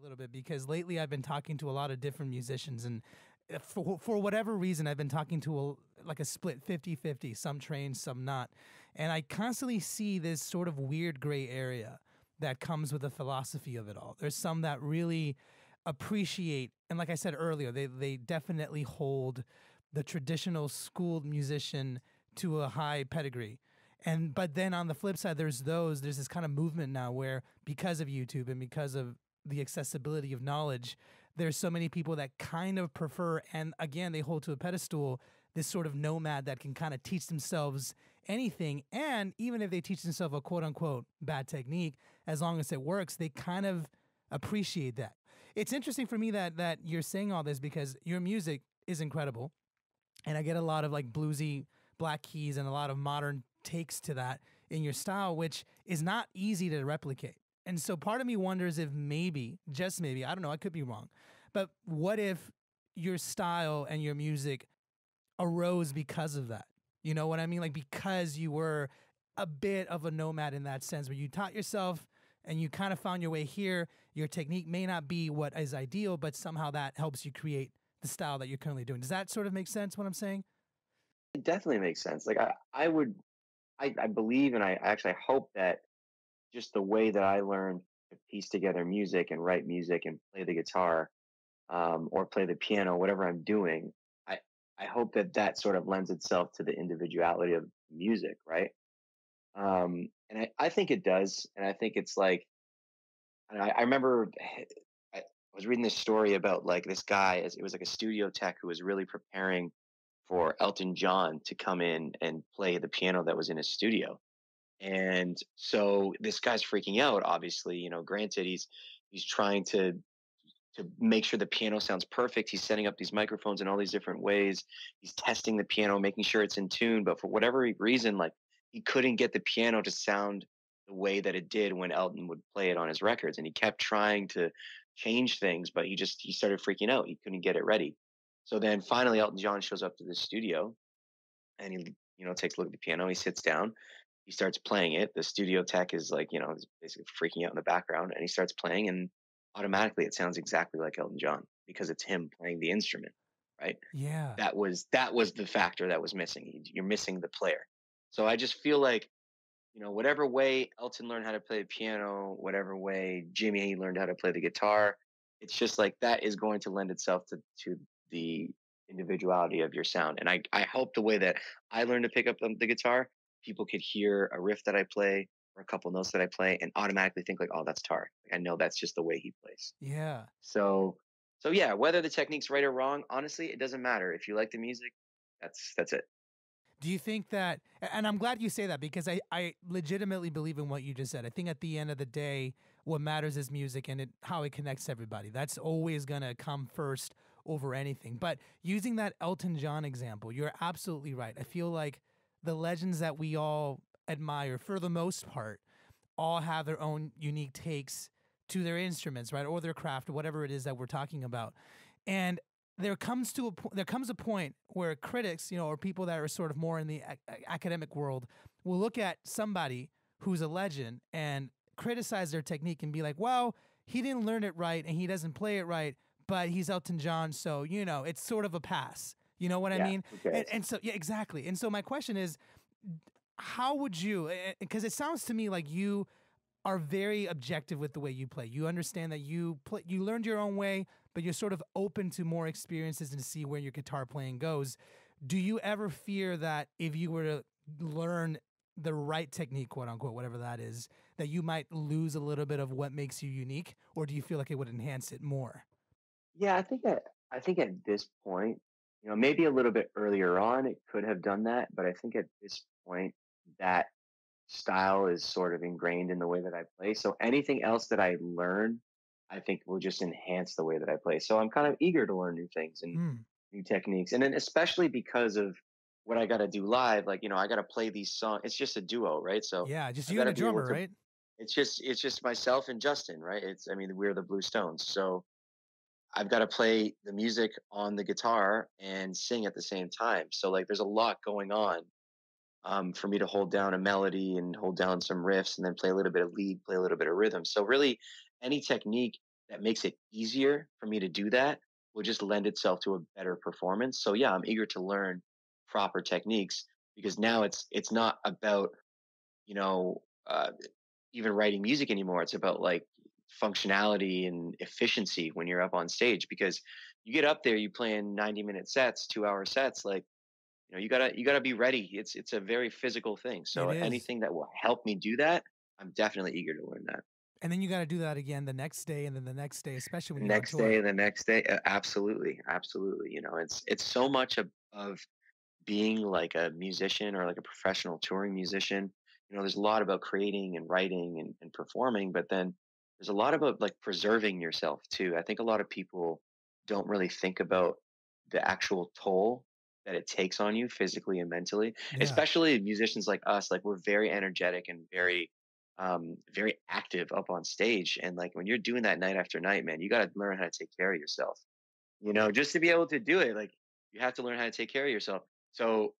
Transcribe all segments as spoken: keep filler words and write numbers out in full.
a little bit because lately I've been talking to a lot of different musicians, and for for whatever reason I've been talking to a, like a split fifty fifty, some trained, some not, and I constantly see this sort of weird gray area that comes with the philosophy of it all. There's some that really appreciate, and like I said earlier, they they definitely hold the traditional schooled musician to a high pedigree. And but then on the flip side, there's those, there's this kind of movement now where because of YouTube and because of the accessibility of knowledge, there's so many people that kind of prefer, and again, they hold to a pedestal, this sort of nomad that can kind of teach themselves anything. And even if they teach themselves a quote unquote bad technique, as long as it works, they kind of appreciate that. It's interesting for me that that you're saying all this because your music is incredible. And I get a lot of like bluesy black keys and a lot of modern takes to that in your style, which is not easy to replicate. And so part of me wonders if maybe, just maybe, I don't know, I could be wrong, but what if your style and your music arose because of that? You know what I mean? Like because you were a bit of a nomad in that sense where you taught yourself and you kind of found your way here. Your technique may not be what is ideal, but somehow that helps you create the style that you're currently doing. Does that sort of make sense what I'm saying? It definitely makes sense. Like I, I would, I, I believe, and I actually hope that just the way that I learned to piece together music and write music and play the guitar um, or play the piano, whatever I'm doing, I, I hope that that sort of lends itself to the individuality of music, right? Um, and I, I think it does. And I think it's like, and I, I remember I was reading this story about like this guy, it was like a studio tech who was really preparing for Elton John to come in and play the piano that was in his studio. And so this guy's freaking out, obviously, you know, granted he's, he's trying to, to make sure the piano sounds perfect. He's setting up these microphones in all these different ways. He's testing the piano, making sure it's in tune, but for whatever reason, like he couldn't get the piano to sound the way that it did when Elton would play it on his records. And he kept trying to change things, but he just, he started freaking out. He couldn't get it ready. So then finally Elton John shows up to the studio and he, you know, takes a look at the piano. He sits down. He starts playing it. The studio tech is like, you know, is basically freaking out in the background, and he starts playing, and automatically it sounds exactly like Elton John because it's him playing the instrument, right? Yeah. That was, that was the factor that was missing. You're missing the player. So I just feel like, you know, whatever way Elton learned how to play the piano, whatever way Jimmy learned how to play the guitar, it's just like that is going to lend itself to, to the individuality of your sound. And I, I hope the way that I learned to pick up the, the guitar, people could hear a riff that I play or a couple notes that I play and automatically think like, oh, that's tar. Like, I know that's just the way he plays. Yeah. So, so yeah, whether the technique's right or wrong, honestly, it doesn't matter. If you like the music, that's, that's it. Do you think that, and I'm glad you say that because I, I legitimately believe in what you just said. I think at the end of the day, what matters is music and it, how it connects everybody. That's always going to come first over anything. But using that Elton John example, you're absolutely right. I feel like the legends that we all admire, for the most part, all have their own unique takes to their instruments, right? Or their craft, whatever it is that we're talking about. And there comes to a po there comes a point where critics, you know, or people that are sort of more in the ac academic world will look at somebody who's a legend and criticize their technique and be like, well, he didn't learn it right and he doesn't play it right, but he's Elton John, so, you know, it's sort of a pass. You know what yeah, I mean? And, and so, yeah, exactly. And so my question is, how would you, because it sounds to me like you are very objective with the way you play. You understand that you play, you learned your own way, but you're sort of open to more experiences and to see where your guitar playing goes. Do you ever fear that if you were to learn the right technique, quote unquote, whatever that is, that you might lose a little bit of what makes you unique? Or do you feel like it would enhance it more? Yeah, I think that, I think at this point, you know, maybe a little bit earlier on, it could have done that. But I think at this point, that style is sort of ingrained in the way that I play. So anything else that I learn, I think will just enhance the way that I play. So I'm kind of eager to learn new things and mm. new techniques. And then especially because of what I got to do live, like, you know, I got to play these songs. It's just a duo, right? So yeah, just you and a drummer, to, right? It's just, it's just myself and Justin, right? It's, I mean, we're the Blue Stones. So I've got to play the music on the guitar and sing at the same time. So like there's a lot going on um, for me to hold down a melody and hold down some riffs and then play a little bit of lead, play a little bit of rhythm. So really any technique that makes it easier for me to do that will just lend itself to a better performance. So yeah, I'm eager to learn proper techniques, because now it's it's not about, you know, uh, even writing music anymore. It's about like functionality and efficiency when you're up on stage, because you get up there, you play in ninety minute sets, two hour sets, like, you know, you gotta, you gotta be ready. It's, it's a very physical thing. So anything that will help me do that, I'm definitely eager to learn that. And then you got to do that again the next day, and then the next day, especially when you're next day and the next day. Absolutely. Absolutely. You know, it's, it's so much of, of being like a musician or like a professional touring musician. You know, there's a lot about creating and writing and, and performing, but then there's a lot about like preserving yourself too. I think a lot of people don't really think about the actual toll that it takes on you physically and mentally, yeah. especially musicians like us. Like, we're very energetic and very, um, very active up on stage. And like, when you're doing that night after night, man, you got to learn how to take care of yourself, you know, just to be able to do it. Like, you have to learn how to take care of yourself. So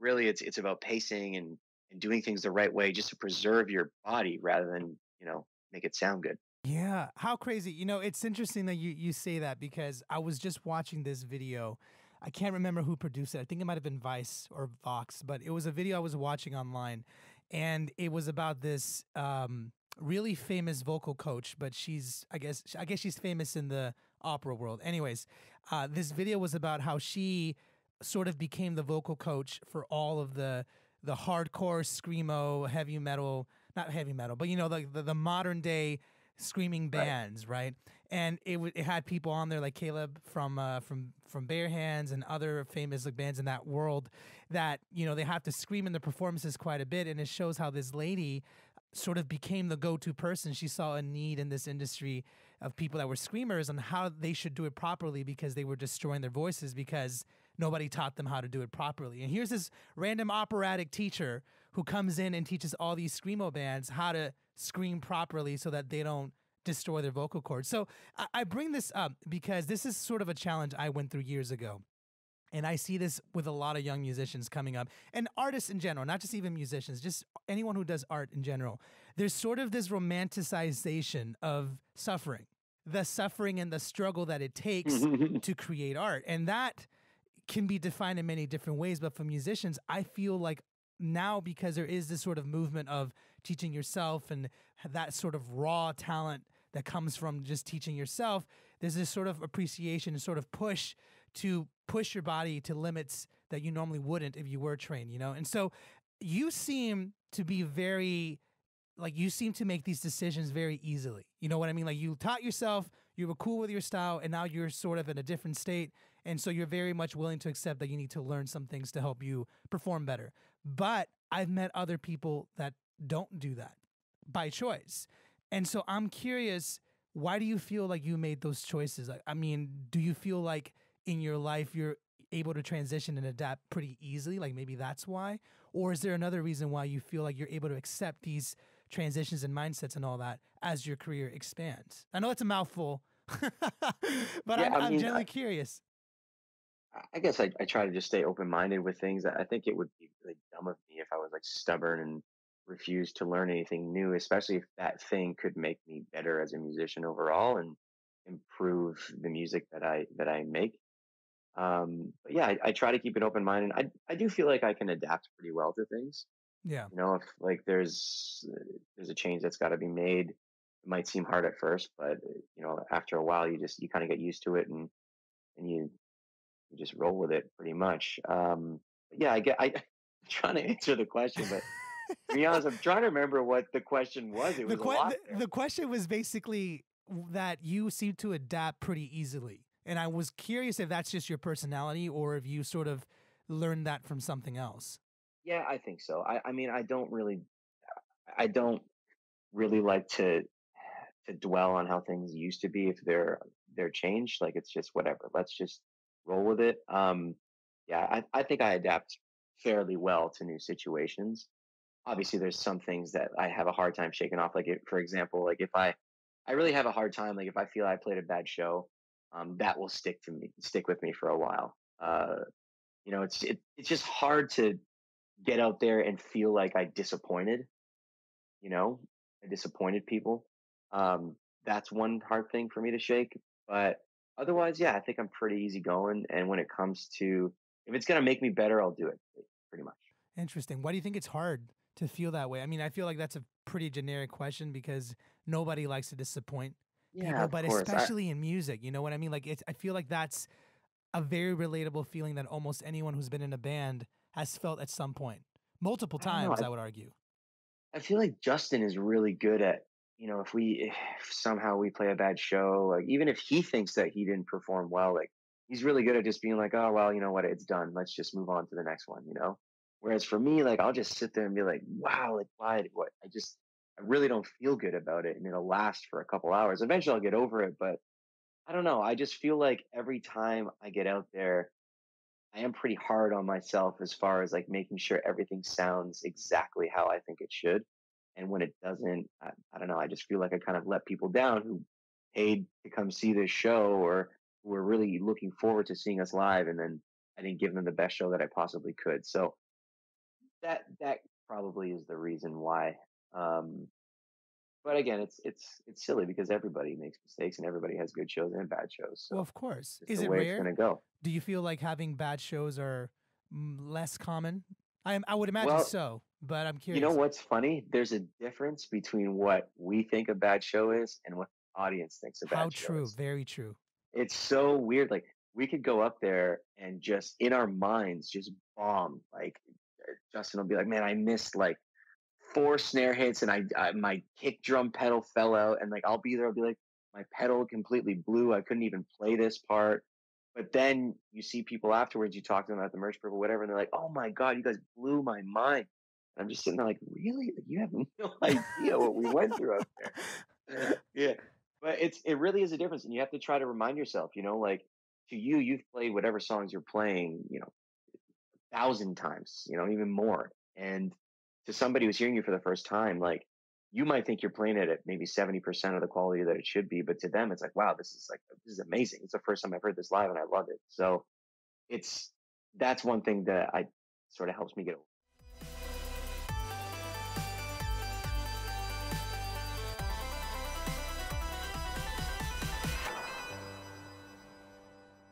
really it's, it's about pacing and, and doing things the right way, just to preserve your body rather than, you know, make it sound good. Yeah. How crazy. You know, it's interesting that you, you say that, because I was just watching this video. I can't remember who produced it. I think it might've been Vice or Vox, but it was a video I was watching online, and it was about this, um, really famous vocal coach, but she's, I guess, I guess she's famous in the opera world. Anyways, uh, this video was about how she sort of became the vocal coach for all of the, the hardcore screamo, heavy metal, not heavy metal, but you know, the, the, the modern day screaming bands. Right. right? And it w it had people on there like Caleb from, uh, from, from Bare Hands and other famous like bands in that world that, you know, they have to scream in their performances quite a bit. And it shows how this lady sort of became the go-to person. She saw a need in this industry of people that were screamers and how they should do it properly, because they were destroying their voices because nobody taught them how to do it properly. And here's this random operatic teacher who comes in and teaches all these screamo bands how to scream properly so that they don't destroy their vocal cords. So I, I bring this up because this is sort of a challenge I went through years ago. And I see this with a lot of young musicians coming up and artists in general, not just even musicians, just anyone who does art in general. There's sort of this romanticization of suffering, the suffering and the struggle that it takes to create art. And that can be defined in many different ways. But for musicians, I feel like now, because there is this sort of movement of teaching yourself and that sort of raw talent that comes from just teaching yourself, there's this sort of appreciation and sort of push to push your body to limits that you normally wouldn't if you were trained, you know? And so you seem to be very, like, you seem to make these decisions very easily. You know what I mean? Like, you taught yourself, you were cool with your style, and now you're sort of in a different state. And so you're very much willing to accept that you need to learn some things to help you perform better. But I've met other people that don't do that by choice. And so I'm curious, why do you feel like you made those choices? Like, I mean, do you feel like in your life you're able to transition and adapt pretty easily? Like, maybe that's why? Or is there another reason why you feel like you're able to accept these transitions and mindsets and all that as your career expands? I know it's a mouthful, but yeah, I'm, I mean, I'm generally I, curious. I guess I, I try to just stay open-minded with things. I think it would be really dumb of me if I was like stubborn and refused to learn anything new, especially if that thing could make me better as a musician overall and improve the music that I, that I make. Um, but yeah, I, I try to keep an open mind, and I, I do feel like I can adapt pretty well to things. Yeah. You know, if like there's, there's a change that's got to be made, it might seem hard at first, but you know, after a while you just, you kind of get used to it, and, and you, you just roll with it pretty much. Um, yeah, I get, I, I'm trying to answer the question, but to be honest, I'm trying to remember what the question was. It was a lot there. The question was basically that you seem to adapt pretty easily. And I was curious if that's just your personality or if you sort of learned that from something else. Yeah, I think so. I, I mean, I don't really, I don't really like to, to dwell on how things used to be if they're, they're changed. Like, it's just whatever, let's just roll with it. Um, yeah, I, I think I adapt fairly well to new situations. Obviously there's some things that I have a hard time shaking off. Like, if, for example, like if I, I really have a hard time, like if I feel I played a bad show, Um, that will stick to me, stick with me for a while. Uh, you know, it's it, it's just hard to get out there and feel like I disappointed, you know, I disappointed people. Um, that's one hard thing for me to shake. But otherwise, yeah, I think I'm pretty easygoing. And when it comes to, if it's going to make me better, I'll do it pretty much. Interesting. Why do you think it's hard to feel that way? I mean, I feel like that's a pretty generic question because nobody likes to disappoint yeah, people, but course. especially I... in music, you know what I mean? Like, it's, I feel like that's a very relatable feeling that almost anyone who's been in a band has felt at some point, multiple times, I, I, I would argue. I feel like Justin is really good at, you know, if we, if somehow we play a bad show, like even if he thinks that he didn't perform well, like he's really good at just being like, oh, well, you know what, it's done. Let's just move on to the next one, you know? Whereas for me, like, I'll just sit there and be like, wow, like why, what? I just, I really don't feel good about it. And it'll last for a couple hours. Eventually I'll get over it, but I don't know. I just feel like every time I get out there, I am pretty hard on myself as far as like making sure everything sounds exactly how I think it should. And when it doesn't, I, I don't know. I just feel like I kind of let people down who paid to come see this show or who were really looking forward to seeing us live. And then I didn't give them the best show that I possibly could. So that, that probably is the reason why. Um, But again, it's it's it's silly because everybody makes mistakes and everybody has good shows and bad shows. So well, of course. Is it rare? It's gonna go. Do you feel like having bad shows are less common? I am. I would imagine well, so, but I'm curious. You know what's funny? There's a difference between what we think a bad show is and what the audience thinks a bad How show true. is. How true. Very true. It's so weird. Like, we could go up there and just, in our minds, just bomb. Like, Justin will be like, man, I missed, like, four snare hits and I, I my kick drum pedal fell out, and like I'll be there, I'll be like, my pedal completely blew, I couldn't even play this part. But then you see people afterwards, you talk to them at the merch group or whatever, and they're like, oh my god, you guys blew my mind. And I'm just sitting there like, really? Like, you have no idea what we went through up there. Yeah, but it's it really is a difference, and you have to try to remind yourself, you know, like, to you, you've played whatever songs you're playing, you know, a thousand times, you know, even more. And to somebody who's hearing you for the first time, like, you might think you're playing it at maybe seventy percent of the quality that it should be, but to them, it's like, wow, this is like, this is amazing. It's the first time I've heard this live and I love it. So it's, that's one thing that I sort of helps me get over